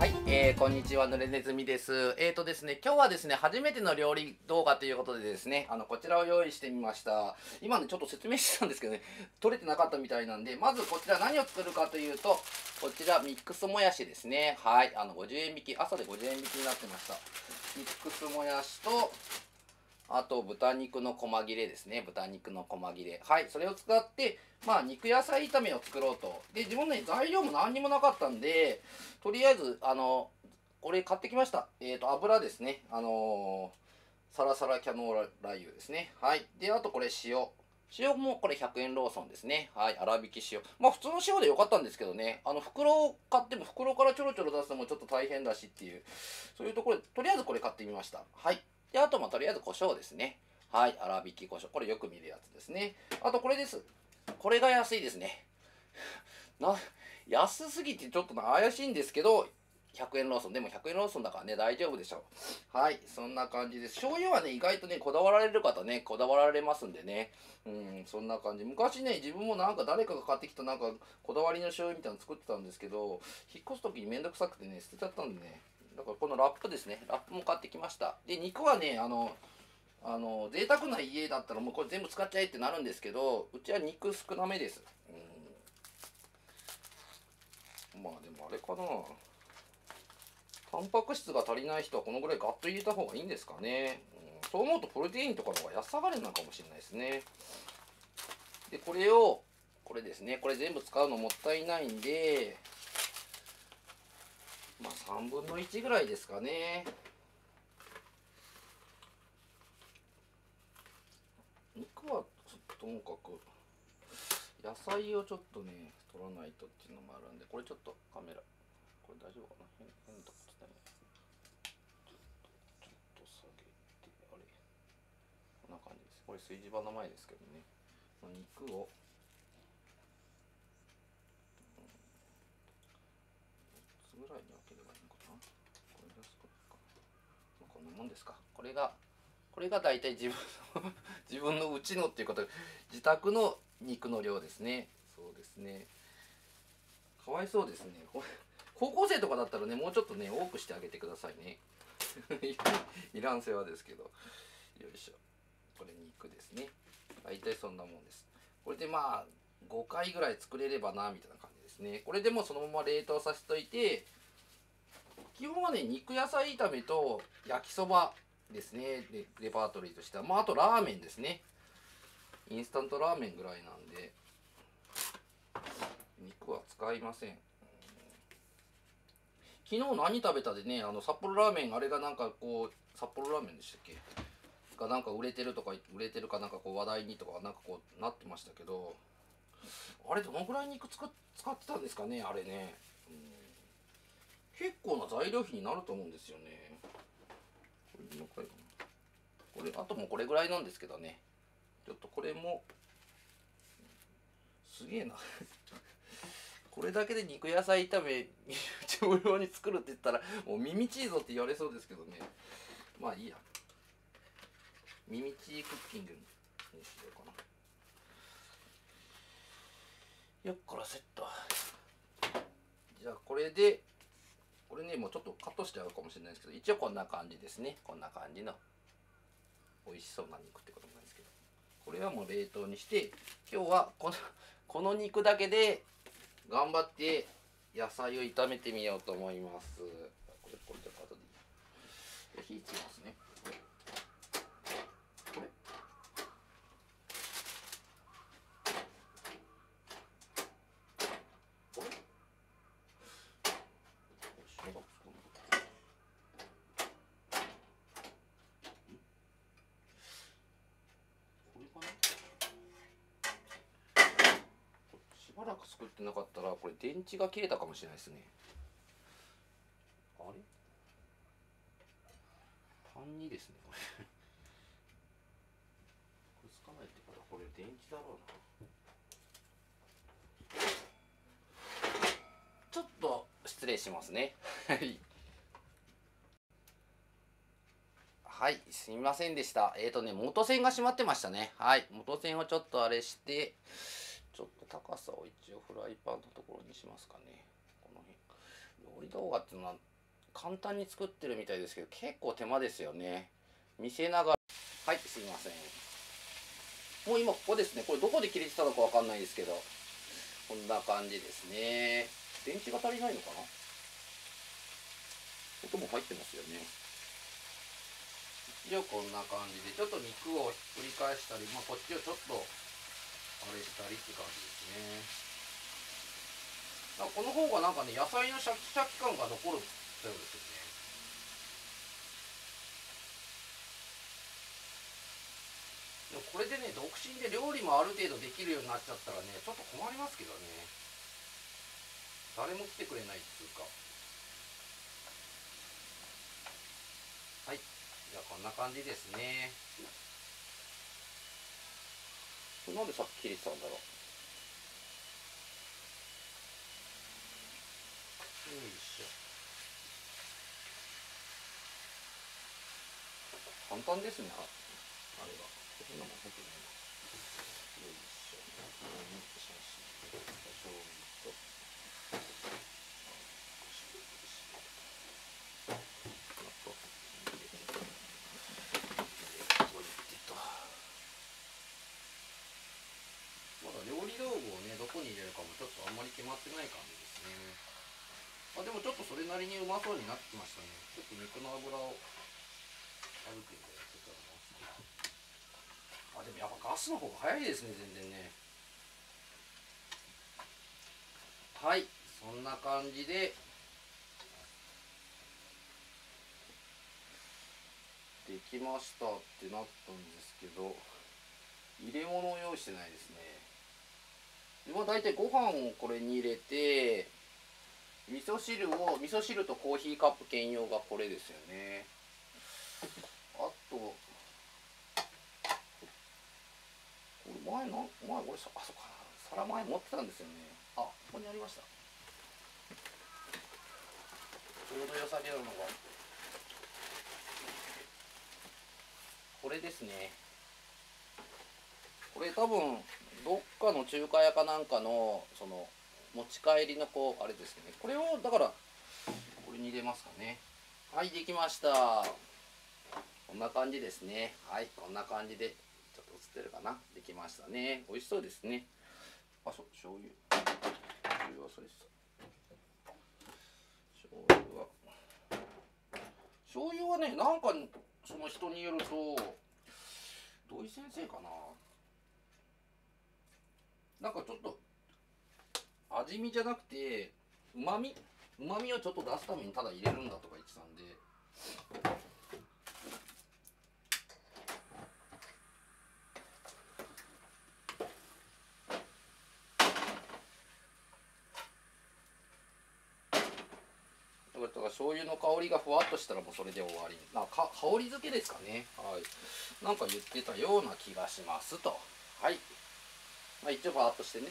はい、こんにちは、ぬれねずみです。ですね、今日はですね、初めての料理動画ということでですね、こちらを用意してみました。今ね、ちょっと説明してたんですけどね、撮れてなかったみたいなんで、まずこちら何を作るかというと、こちらミックスもやしですね。はい、50円引き、朝で50円引きになってました。ミックスもやしと、あと豚肉の細切れですね。豚肉の細切れ。はい、それを使って、まあ、肉野菜炒めを作ろうと。で、自分ね、材料も何にもなかったんで、とりあえず、これ買ってきました。油ですね。サラサラキャノーララ油ですね。はい。で、あとこれ塩。塩もこれ100円ローソンですね。はい。粗挽き塩。まあ、普通の塩でよかったんですけどね。袋を買っても、袋からちょろちょろ出すのもちょっと大変だしっていう、そういうところで、とりあえずこれ買ってみました。はい。で、あともとりあえず胡椒ですね。はい。粗挽き胡椒。これよく見るやつですね。あとこれです。これが安いですね。安すぎてちょっと怪しいんですけど、100円ローソン。でも100円ローソンだからね、大丈夫でしょう。はい。そんな感じです。醤油はね、意外とね、こだわられる方ね、こだわられますんでね。そんな感じ。昔ね、自分もなんか誰かが買ってきたなんか、こだわりの醤油みたいなの作ってたんですけど、引っ越す時にめんどくさくてね、捨てちゃったんでね。だからこのラップですね。ラップも買ってきました。で、肉はね、贅沢な家だったらもうこれ全部使っちゃえってなるんですけど、うちは肉少なめです。まあでもあれかな。タンパク質が足りない人はこのぐらいガッと入れた方がいいんですかね。そう思うとプロテインとかの方が安上がりなのかもしれないですね。で、これを、これですね。これ全部使うのもったいないんで、まあ3分の1ぐらいですかね。肉はともかく野菜をちょっとね取らないとっていうのもあるんで、これちょっとカメラこれ大丈夫かな、変なとこつってね、ちょっと下げて、あれこんな感じです。これ炊事場の前ですけどね、肉をぐらいに分ければいいのかな。これ出すか。まあ、こんなもんですか。これが大体自分のうちのっていうことで、自宅の肉の量ですね。そうですね。かわいそうですね。高校生とかだったらね、もうちょっとね多くしてあげてくださいね。いらん世話ですけど。よいしょ。これ肉ですね。大体そんなもんです。これでまあ5回ぐらい作れればなみたいな感じ。これでもうそのまま冷凍させといて、基本はね肉野菜炒めと焼きそばですね、レパートリーとしては、まあ、あとラーメンですね、インスタントラーメンぐらいなんで肉は使いません。昨日何食べたでね、札幌ラーメン、あれがなんかこう札幌ラーメンでしたっけがなんか売れてるとか、売れてるかなんかこう話題にとかなんかこうなってましたけど、あれどのぐらい肉使ってたんですかね、あれね、結構な材料費になると思うんですよね。これあともうこれぐらいなんですけどね、ちょっとこれもすげえな。これだけで肉野菜炒め調量に作るって言ったらもう耳チーぞって言われそうですけどね、まあいいや、耳チークッキングにしようかな。よっこらせっと。じゃあこれで、これねもうちょっとカットしちゃうかもしれないですけど、一応こんな感じですね。こんな感じの美味しそうな肉ってことなんですけど、これはもう冷凍にして、今日はこの肉だけで頑張って野菜を炒めてみようと思います。これちょっと後で火つけますね。しばらく作ってなかったらこれ電池が切れたかもしれないですね。あれパン2ですね、これ。これつかないってことはこれ電池だろうな。ちょっと失礼しますね。はい、すみませんでした。元栓が閉まってましたね。はい、元栓をちょっとあれして。ちょっと高さを一応フライパンのところにしますかね。この辺。料理動画っていうのは簡単に作ってるみたいですけど、結構手間ですよね。見せながら、はい、すいません。もう今ここですね。これどこで切れてたのかわかんないですけど、こんな感じですね。電池が足りないのかな？音も入ってますよね。じゃあこんな感じで、ちょっと肉をひっくり返したり、まあ、こっちをちょっとあれしたりって感じですね。この方がなんかね、野菜のシャキシャキ感が残るってことですよね。でもこれでね、独身で料理もある程度できるようになっちゃったらね、ちょっと困りますけどね。誰も来てくれないっていうか。はい。じゃあこんな感じですね。これなんでさっき切れてたんだろう。よいしょ。簡単ですね。あれが。こんなもん入ってないな。よいしょ。醤油と。まだ料理道具をね、どこに入れるかもちょっとあんまり決まってない感じですね。あ、でもちょっとそれなりにうまそうになってきましたね。ちょっと肉の油を軽くいただけたらな。あ、でもやっぱガスの方が早いですね、全然ね。はい、そんな感じで。できましたってなったんですけど、入れ物を用意してないですね。で、まあ大体ご飯をこれに入れて、味噌汁とコーヒーカップ兼用がこれですよね。あと、これ前これさ、あ、そうかな。皿前持ってたんですよね。あ、ここにありました。ちょうど良さげなのが。これですね。これ多分、どっかの中華屋かなんかの、その、持ち帰りのこうあれですね。これをだからこれに入れますかね。はい、できました。こんな感じですね。はい、こんな感じでちょっと映ってるかな。できましたね。美味しそうですね。あ、そう、醤油。醤油はそれです。醤油はね、なんかその人によると土井先生かな。なんかちょっと味見じゃなくて、うまみをちょっと出すためにただ入れるんだとか言ってたんで、だから醤油の香りがふわっとしたらもうそれで終わり、なんか香り付けですかね。はい、なんか言ってたような気がしますと。はい、まあ、一応パーッとしてね。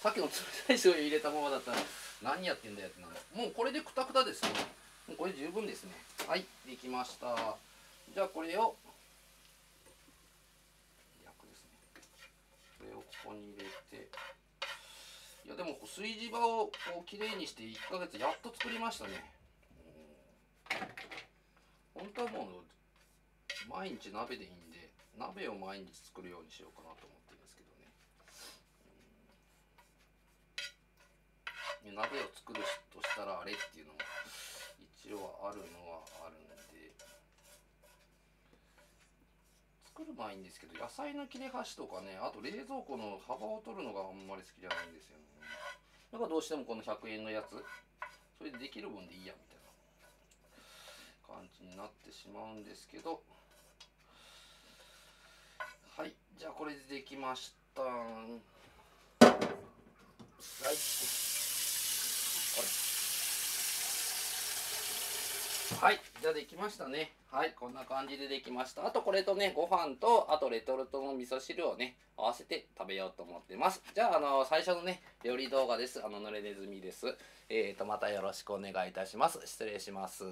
さっきの冷たい醤油入れたままだったら何やってんだよってなる。もうこれでクタクタですね。もうこれ十分ですね。はい、できました。じゃあこれを焼くですね。これをここに入れて。いやでも炊事場をきれいにして1ヶ月やっと作りましたね。本当はもう毎日鍋でいいんで、鍋を毎日作るようにしようかなと思ってるんですけどね。鍋を作るとしたらあれっていうのも一応あるのはあるんで、作るのはいいんですけど、野菜の切れ端とかね、あと冷蔵庫の幅を取るのがあんまり好きじゃないんですよね。だからどうしてもこの100円のやつ、それでできる分でいいやみたいな感じになってしまうんですけど、はい、じゃあこれでできました。はい。はい、じゃあできましたね。はい、こんな感じでできました。あとこれとね、ご飯と、あとレトルトの味噌汁をね、合わせて食べようと思ってます。じゃあ、最初のね、料理動画です。濡れネズミです。またよろしくお願いいたします。失礼します。